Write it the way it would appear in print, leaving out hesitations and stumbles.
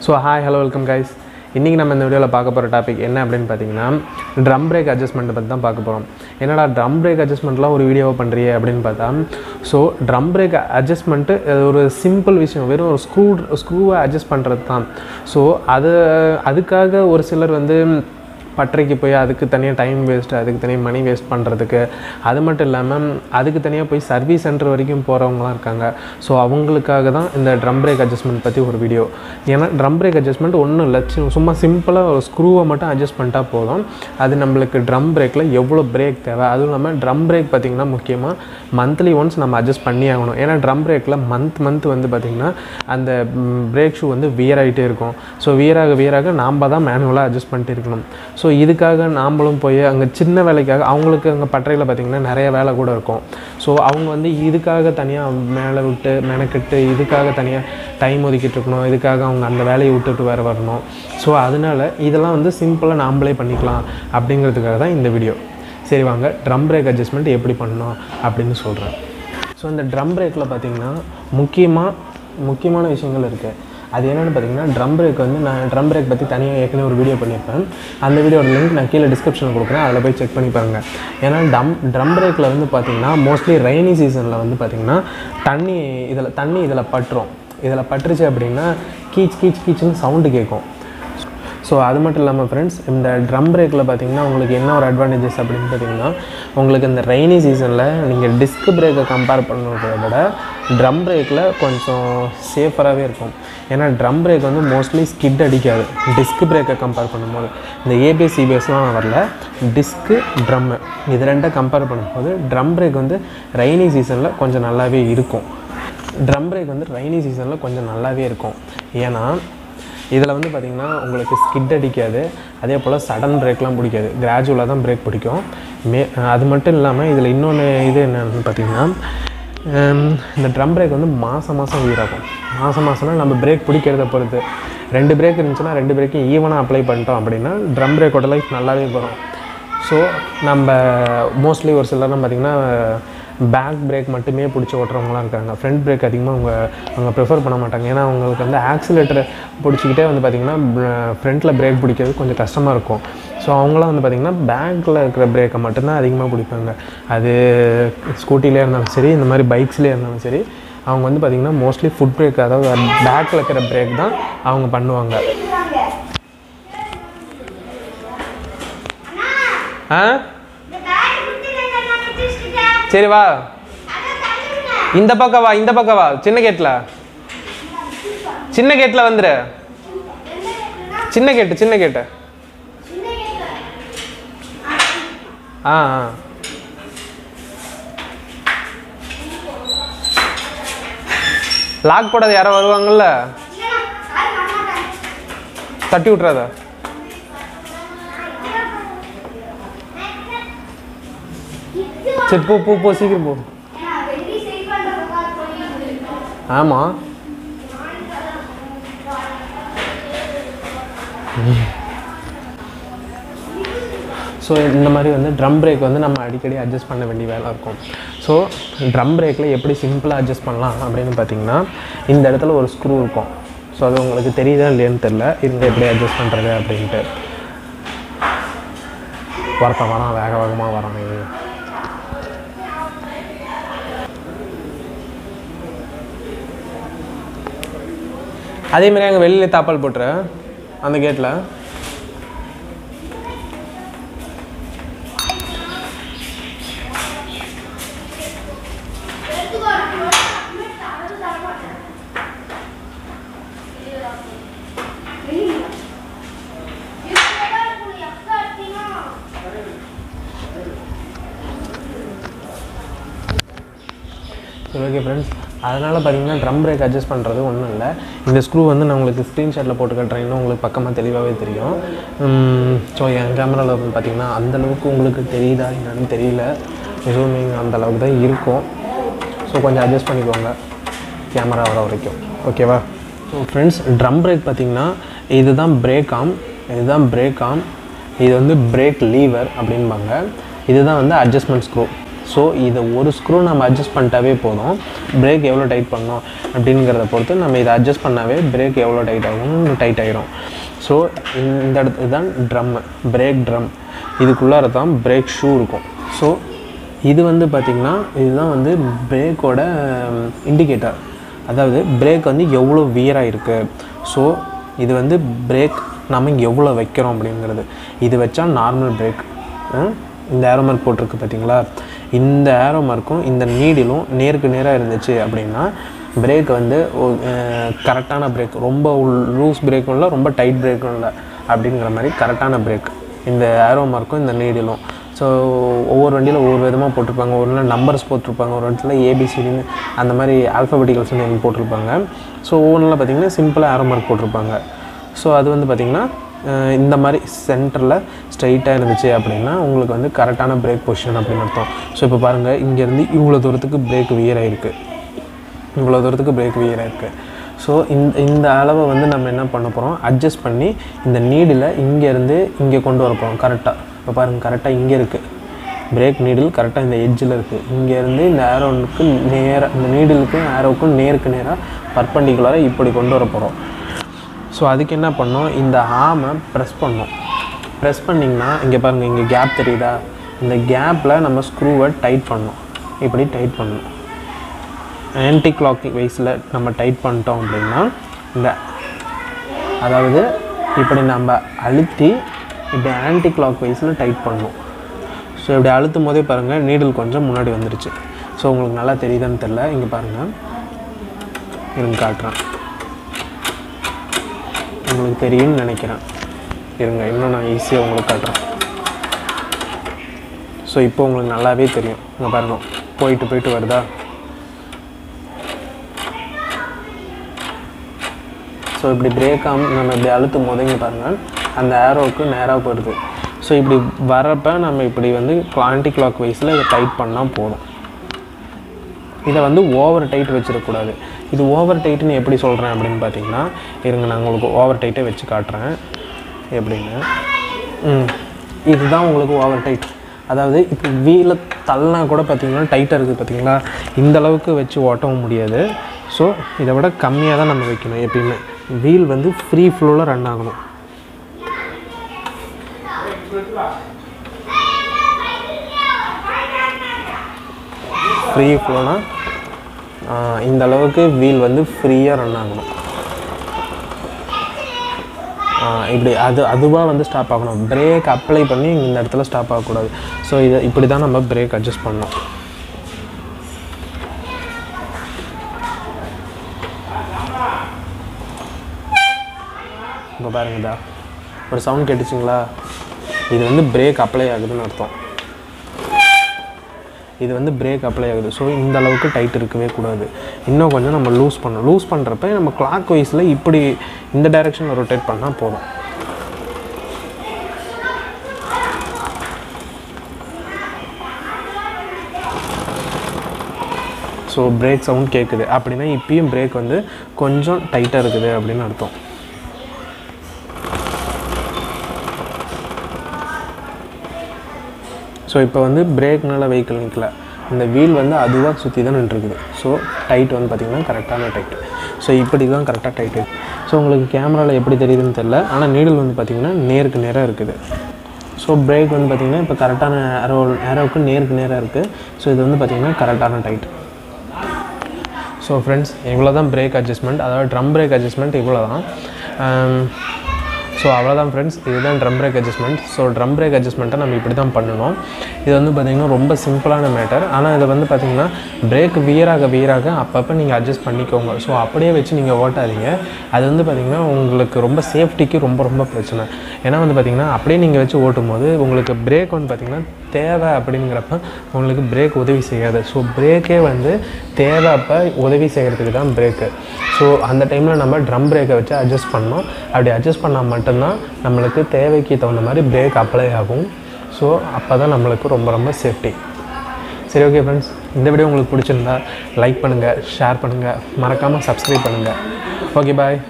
So hi, hello, welcome guys. இன்னைக்கு நம்ம இந்த வீடியோல பார்க்க போற டாபிக் என்ன அப்படினு பாத்தீங்கன்னா drum brake adjustment பத்தி தான் பார்க்க போறோம். என்னடா drum brake adjustmentலாம் ஒரு வீடியோவா பண்றியே அப்படினு பார்த்தா சோ drum brake adjustment ஒரு சிம்பிள் விஷயம், வெறும் ஒரு ஸ்க்ரூவை அட்ஜஸ்ட் பண்றது தான். சோ அதுக்காக ஒரு சிலர் வந்து பட்டறைக்கு போய் அதுக்கு தனியாக டைம் வேஸ்ட், அதுக்கு தனியாக மணி வேஸ்ட் பண்ணுறதுக்கு, அது மட்டும் இல்லாமல் அதுக்கு தனியாக போய் சர்வீஸ் சென்டர் வரைக்கும் போகிறவங்களாம் இருக்காங்க. ஸோ அவங்களுக்காக தான் இந்த ட்ரம் பிரேக் அட்ஜஸ்ட்மெண்ட் பற்றி ஒரு வீடியோ. ஏன்னா ட்ரம் பிரேக் அட்ஜஸ்ட்மெண்ட் ஒன்றும் இல்லை, சும்மா சிம்பிளாக ஒரு ஸ்க்ரூவை மட்டும் அட்ஜஸ்ட் பண்ணிட்டா போதும். அது நம்மளுக்கு ட்ரம் பிரேக்கில் எவ்வளோ பிரேக் தேவை, அதுவும் இல்லாமல் ட்ரம் பிரேக் பார்த்திங்கன்னா முக்கியமாக மந்த்லி ஒன்ஸ் நம்ம அட்ஜஸ்ட் பண்ணி ஆகணும். ஏன்னா ட்ரம் பிரேக்கில் மந்த் வந்து பார்த்திங்கன்னா அந்த பிரேக் ஷூ வந்து வியர் ஆகிட்டே இருக்கும். ஸோ வியராக நாம் தான் மேனுவலாக அட்ஜஸ்ட் பண்ணிட்டு இருக்கணும். ஸோ இதுக்காக நாம்பளும் போய் அங்கே சின்ன வேலைக்காக, அவங்களுக்கு அங்கே பட்டறையில் பார்த்திங்கன்னா நிறைய வேலை கூட இருக்கும். ஸோ அவங்க வந்து இதுக்காக தனியாக மேலே விட்டு மெனக்கிட்டு இதுக்காக தனியாக டைம் ஒதுக்கிட்டு இருக்கணும், இதுக்காக அவங்க அந்த வேலையை விட்டுட்டு வேறு வரணும். ஸோ அதனால் இதெல்லாம் வந்து சிம்பிளாக நாம்பளே பண்ணிக்கலாம் அப்படிங்கிறதுக்காக தான் இந்த வீடியோ. சரி வாங்க, ட்ரம் பிரேக் அட்ஜஸ்ட்மெண்ட் எப்படி பண்ணணும் அப்படின்னு சொல்கிறேன். ஸோ இந்த ட்ரம் பிரேக்கில் பார்த்திங்கன்னா முக்கியமான விஷயங்கள் இருக்குது. அது என்னென்னு பார்த்தீங்கன்னா ட்ரம் பிரேக் வந்து நான் ட்ரம் பிரேக் பற்றி தனியாக ஏற்கனவே ஒரு வீடியோ பண்ணியிருப்பேன். அந்த வீடியோட லிங்க் நான் கீழே டிஸ்கிரிப்ஷனில் கொடுக்குறேன், அதில் போய் செக் பண்ணி பாருங்கள். ஏன்னா ட்ரம் பிரேக்கில் வந்து பார்த்திங்கன்னா மோஸ்ட்லி ரெய்னி சீசனில் வந்து பார்த்திங்கன்னா தண்ணி இதில் பட்டுரும். இதில் பட்டுருச்சு அப்படின்னா கீச்சுன்னு சவுண்டு கேட்கும். ஸோ அது மட்டும் இல்லாமல் ஃப்ரெண்ட்ஸ், இந்த ட்ரம் பிரேக்கில் பார்த்திங்கன்னா உங்களுக்கு என்ன ஒரு அட்வான்டேஜஸ் அப்படின்னு பார்த்திங்கன்னா, உங்களுக்கு இந்த ரெய்னி சீசனில் நீங்கள் டிஸ்க் பிரேக்கை கம்பேர் பண்ணுறத விட ட்ரம் பிரேக்கில் கொஞ்சம் சேஃபராகவே இருக்கும். ஏன்னா ட்ரம் பிரேக் வந்து மோஸ்ட்லி ஸ்கிட் அடிக்காது. டிஸ்க் பிரேக்கை கம்பேர் பண்ணும்போது இந்த ஏபிஎஸ் சிபிஎஸ்லாம் வரல, டிஸ்க்கு ட்ரம்மு இது ரெண்டை கம்பேர் பண்ணும்போது ட்ரம் பிரேக் வந்து ரெய்னி சீசனில் கொஞ்சம் நல்லாவே இருக்கும். ட்ரம் பிரேக் வந்து ரெய்னி சீசனில் கொஞ்சம் நல்லாவே இருக்கும். ஏன்னா இதில் வந்து பார்த்திங்கன்னா உங்களுக்கு ஸ்கிட் அடிக்காது, அதே போல் சடன் பிரேக்லாம் பிடிக்காது, கிராஜுவலாக தான் பிரேக் பிடிக்கும். அது மட்டும் இல்லாமல் இதில் இன்னொன்று இது என்னென்னு பார்த்திங்கன்னா, இந்த ட்ரம் பிரேக் வந்து மாதம் வீராகும். மாதம்னா நம்ம பிரேக் பிடிக்கிறத பொறுத்து, 2 பிரேக் இருந்துச்சுன்னா 2 பிரேக்கும் ஈவனாக அப்ளை பண்ணிட்டோம் அப்படின்னா ட்ரம் பிரேக்கோட லைஃப் நல்லாவே போகிறோம். ஸோ நம்ம மோஸ்ட்லி ஒரு சிலர்லாம் பார்த்திங்கன்னா பேக் பிரேக் மட்டுமே பிடிச்சி ஓட்டுறவங்களாம் இருக்காங்க. ஃப்ரண்ட் பிரேக் அதிகமாக அவங்க ப்ரிஃபர் பண்ண மாட்டாங்க. ஏன்னா அவங்களுக்கு வந்து ஆக்சிலேட்டரை பிடிச்சிக்கிட்டே வந்து பார்த்திங்கன்னா ஃப்ரண்ட்டில் பிரேக் பிடிக்கிறது கொஞ்சம் கஷ்டமாக இருக்கும். ஸோ அவங்களாம் வந்து பார்த்திங்கன்னா பேக்கில் இருக்கிற பிரேக்கை மட்டும்தான் அதிகமாக பிடிப்பாங்க. அது ஸ்கூட்டிலே இருந்தாலும் சரி, இந்த மாதிரி பைக்ஸ்லேயே இருந்தாலும் சரி, அவங்க வந்து பார்த்திங்கன்னா மோஸ்ட்லி ஃபுட் பிரேக், அதாவது பேக்கில் இருக்கிற பிரேக் தான் அவங்க பண்ணுவாங்க. சரி வா, இந்த பக்கம் வா, சின்ன கேட்டில் வந்துரு. சின்ன கேட்டு ஆ லாக் போடாத, யாரோ வருவாங்கல்ல, தட்டி விட்றாத. சரி போ சீக்கிரம் போ. ஆமாம் ஸோ இந்த மாதிரி வந்து ட்ரம் பிரேக் வந்து நம்ம அடிக்கடி அட்ஜஸ்ட் பண்ண வேண்டிய வேலை இருக்கும். ஸோ ட்ரம் பிரேக்கில் எப்படி சிம்பிளாக அட்ஜஸ்ட் பண்ணலாம் அப்படின்னு பார்த்திங்கன்னா, இந்த இடத்துல ஒரு ஸ்க்ரூ இருக்கும். ஸோ அது உங்களுக்கு தெரியுதா இல்லையான்னு தெரில, இந்த எப்படி அட்ஜஸ்ட் பண்ணுறது அப்படின்ட்டு. வரான் வேகமாக வரான். இது அதேமாதிரி அங்கே வெளியில் தாப்பால் போட்டுற அந்த கேட்டில். ஓகே ஃப்ரெண்ட்ஸ், அதனால் பார்த்திங்கன்னா ட்ரம் பிரேக் அட்ஜஸ்ட் பண்ணுறது ஒன்றும் இல்லை. இந்த ஸ்க்ரூ வந்து நான் உங்களுக்கு ஸ்க்ரீன்ஷாட்டில் போட்டு காட்டுறேன்னு உங்களுக்கு பக்கமாக தெளிவாகவே தெரியும். ஸோ என் கேமராவில் பார்த்திங்கன்னா அந்தளவுக்கு உங்களுக்கு தெரியுதா என்னன்னு தெரியல, ஜூமிங் அந்தளவுக்கு தான் இருக்கும். ஸோ கொஞ்சம் அட்ஜஸ்ட் பண்ணிக்கோங்க கேமரா வர வரைக்கும், ஓகேவா? ஸோ ஃப்ரெண்ட்ஸ், ட்ரம் பிரேக் பார்த்திங்கன்னா இதுதான் பிரேக் ஆம், இது வந்து பிரேக் லீவர் அப்படின்பாங்க. இதுதான் வந்து அட்ஜஸ்ட்மெண்ட் ஸ்க்ரூ. ஸோ இதை ஒரு ஸ்க்ரூ நம்ம அட்ஜஸ்ட் பண்ணிட்டாவே போதும், பிரேக் எவ்வளோ டைட் பண்ணணும் அப்படிங்கிறத பொறுத்து நம்ம இதை அட்ஜஸ்ட் பண்ணாவே பிரேக் எவ்வளோ டைட் ஆகும்னு டைட் ஆகிரும். ஸோ இந்த இடத்துல தான் ட்ரம்மு, பிரேக் ட்ரம், இதுக்குள்ளார தான் பிரேக் ஷூ இருக்கும். ஸோ இது வந்து பார்த்திங்கன்னா இதுதான் வந்து பிரேக்கோட இண்டிகேட்டர், அதாவது பிரேக் வந்து எவ்வளோ வியராக இருக்குது. ஸோ இது வந்து பிரேக் நம்ம இங்கே எவ்வளோ வைக்கிறோம் அப்படிங்கிறது. இது வச்சா நார்மல் பிரேக், இந்த ஏரோ மார்க் போட்டிருக்கு பார்த்திங்களா, இந்த ஏரோ மார்க்கும் இந்த நீடிலும் நேருக்கு நேராக இருந்துச்சு அப்படின்னா பிரேக் வந்து கரெக்டான பிரேக், ரொம்ப லூஸ் பிரேக்கும் இல்லை ரொம்ப டைட் பிரேக்கும் இல்லை அப்படிங்கிற மாதிரி கரெக்டான பிரேக், இந்த ஏரோ மார்க்கும் இந்த நீடிலும். ஸோ ஒவ்வொரு வண்டியில் ஒவ்வொரு விதமாக போட்டிருப்பாங்க, ஒரு நாள் நம்பர்ஸ் போட்டிருப்பாங்க, ஒரு இடத்துல ஏபிசிடின்னு அந்த மாதிரி ஆல்ஃபபெட்டிக்கல்ஸ்னு எல்லாம் போட்டிருப்பாங்க. ஸோ ஒவ்வொன்றில் பார்த்திங்கன்னா சிம்பிளாக ஏரோ மார்க் போட்டிருப்பாங்க. ஸோ அது வந்து பார்த்திங்கன்னா இந்த மாதிரி சென்டரில் ஸ்ட்ரைட்டாக இருந்துச்சு அப்படின்னா உங்களுக்கு வந்து கரெக்டான பிரேக் பொசிஷன் அப்படின்னு அர்த்தம். ஸோ இப்போ பாருங்கள், இங்கேருந்து இவ்வளோ தூரத்துக்கு பிரேக் வியராயிருக்கு, இவ்வளோ தூரத்துக்கு பிரேக் வியராயிருக்கு. ஸோ இந்த அளவை வந்து நம்ம என்ன பண்ண போகிறோம், அட்ஜஸ்ட் பண்ணி இந்த நீடில் இங்கேருந்து இங்கே கொண்டு வர போகிறோம் கரெக்டாக. இப்போ பாருங்கள், கரெக்டாக இங்கே இருக்குது பிரேக் நீடில், கரெக்டாக இந்த எட்ஜில் இருக்குது. இங்கேருந்து இந்த ஏரோவுக்கு நேராக, இந்த நீடிலுக்கும் ஏரோவுக்கும் நேருக்கு நேராக பர்பண்டிகுலராக இப்படி கொண்டு வர போகிறோம். ஸோ அதுக்கு என்ன பண்ணோம், இந்த ஆமை ப்ரெஸ் பண்ணோம். ப்ரெஸ் பண்ணிங்கன்னா இங்கே பாருங்கள், இங்கே கேப் தெரியுதா, இந்த கேப்பில் நம்ம ஸ்க்ரூவை டைட் பண்ணோம், இப்படி டைட் பண்ணணும். ஆன்டி கிளாக் வைஸில் நம்ம டைட் பண்ணிட்டோம் அப்படின்னா இந்த, அதாவது இப்படி நம்ம அழுத்தி இப்படி ஆன்டி கிளாக் வைஸில் டைட் பண்ணணும். ஸோ இப்படி அழுத்தும் போதே பாருங்கள் நீடில் கொஞ்சம் முன்னாடி வந்துருச்சு. ஸோ உங்களுக்கு நல்லா தெரியுதான்னு தெரில, இங்கே பாருங்கள், இருங்க காட்டுறேன், உங்களுக்கு தெரியும்னு நினைக்கிறேன், இருங்க இன்னும் நான் ஈஸியாக உங்களுக்கு காட்டுறேன். ஸோ இப்போ உங்களுக்கு நல்லாவே தெரியும், இங்கே பாருங்கள் போயிட்டு போயிட்டு வருதா. ஸோ இப்படி பிரேக்காக நம்ம இப்படி அழுத்தும் போது இங்கே பாருங்கள் அந்த ஏரோவுக்கு நேராக போயிடுது. ஸோ இப்படி வரப்போ நம்ம இப்படி வந்து ஆன்டி கிளாக் வைஸில் இதை டைட் பண்ணால் போதும். இதை வந்து ஓவர் டைட் வச்சுருக்கக்கூடாது. இது ஓவர் டைட்டுன்னு எப்படி சொல்கிறேன் அப்படின்னு பார்த்தீங்கன்னா, இருங்க நான் உங்களுக்கு ஓவர் டைட்டை வச்சு காட்டுறேன் எப்படின்னு. இதுதான் உங்களுக்கு ஓவர் டைட், அதாவது இப்போ வீலை தள்ளினா கூட பார்த்திங்கன்னா டைட்டாக இருக்குது பார்த்திங்களா, இந்தளவுக்கு வச்சு ஓட்டவும் முடியாது. ஸோ இதை விட கம்மியாக தான் நம்ம வைக்கணும். எப்பயுமே வீல் வந்து ஃப்ரீ ஃப்ளோவில் ரன் ஆகணும். ஃப்ரீ ஃப்ளோனா இந்த அளவுக்கு வீல் வந்து ஃப்ரீயாக ரன் ஆகணும். இப்படி அதுவாக வந்து ஸ்டாப் ஆகணும், பிரேக் அப்ளை பண்ணி இந்த இடத்துல ஸ்டாப் ஆகக்கூடாது. ஸோ இதை இப்படி தான் நம்ம பிரேக் அட்ஜஸ்ட் பண்ணணும். இப்போ பாருங்கதா ஒரு சவுண்ட் கேட்டுச்சிங்களா, இது வந்து பிரேக் அப்ளை ஆகுதுன்னு அர்த்தம், இது வந்து பிரேக் அப்ளை ஆகுது. ஸோ இந்த அளவுக்கு டைட் இருக்கவே கூடாது, இன்னும் கொஞ்சம் நம்ம லூஸ் பண்ணணும். லூஸ் பண்ணுறப்ப நம்ம கிளாக் வைஸில் இப்படி இந்த டைரெக்ஷனில் ரொட்டேட் பண்ணால் போதும். ஸோ பிரேக் சவுண்ட் கேட்குது அப்படின்னா இப்பயும் பிரேக் வந்து கொஞ்சம் டைட்டாக இருக்குது அப்படின்னு அர்த்தம். ஸோ இப்போ வந்து பிரேக்னால வெஹிக்கிள் நிற்கல, இந்த வீல் வந்து அதுவாக சுற்றி தான் நின்றுருக்குது. ஸோ டைட் வந்து பார்த்திங்கன்னா கரெக்டான டைட். ஸோ இப்படி தான் கரெக்டாக டைட்டு. ஸோ உங்களுக்கு கேமராவில் எப்படி தெரியுதுன்னு தெரில, ஆனால் நீடில் வந்து பார்த்திங்கன்னா நேருக்கு நேராக இருக்குது. ஸோ பிரேக் வந்து பார்த்திங்கன்னா இப்போ கரெக்டான ஏரோவுக்கு நேருக்கு நேராக இருக்குது. ஸோ இது வந்து பார்த்திங்கன்னா கரெக்டான டைட். ஸோ ஃப்ரெண்ட்ஸ், இவ்வளோ தான் பிரேக் அட்ஜஸ்ட்மெண்ட், அதாவது ட்ரம் பிரேக் அட்ஜஸ்ட்மெண்ட் இவ்வளோ தான். ஸோ அவ்வளோதான் ஃப்ரெண்ட்ஸ், இதுதான் drum brake adjustment. So drum brake அட்ஜஸ்ட்மெண்ட்டை நம்ம இப்படி தான் பண்ணணும். இது வந்து பார்த்திங்கன்னா ரொம்ப சிம்பிளான மேட்டர், ஆனால் இதை வந்து பார்த்திங்கன்னா பிரேக் வீராக அப்பப்போ நீங்கள் அட்ஜஸ்ட் பண்ணிக்கோங்க. ஸோ அப்படியே வச்சு நீங்கள் ஓட்டாதீங்க, அது வந்து பார்த்திங்கன்னா உங்களுக்கு ரொம்ப சேஃப்டிக்கு ரொம்ப பிரச்சனை. ஏன்னா வந்து பார்த்திங்கன்னா அப்படியே நீங்கள் வச்சு ஓட்டும் போது உங்களுக்கு பிரேக் வந்து பார்த்திங்கன்னா தேவை அப்படிங்கிறப்ப உங்களுக்கு பிரேக் உதவி செய்யாது. ஸோ பிரேக்கே வந்து தேவை, அப்போ உதவி செய்கிறதுக்கு தான் பிரேக்கு. ஸோ அந்த டைமில் நம்ம ட்ரம் பிரேக்கை வச்சு அட்ஜஸ்ட் பண்ணோம். அப்படி அட்ஜஸ்ட் பண்ணால் மட்டும்தான் நம்மளுக்கு தேவைக்கு தகுந்த மாதிரி பிரேக் அப்ளை ஆகும். ஸோ அப்போ தான் நம்மளுக்கு ரொம்ப சேஃப்டி. சரி, ஓகே ஃப்ரெண்ட்ஸ், இந்த வீடியோ உங்களுக்கு பிடிச்சிருந்தா லைக் பண்ணுங்கள், ஷேர் பண்ணுங்கள், மறக்காமல் சப்ஸ்கிரைப் பண்ணுங்கள். ஓகே, பாய்.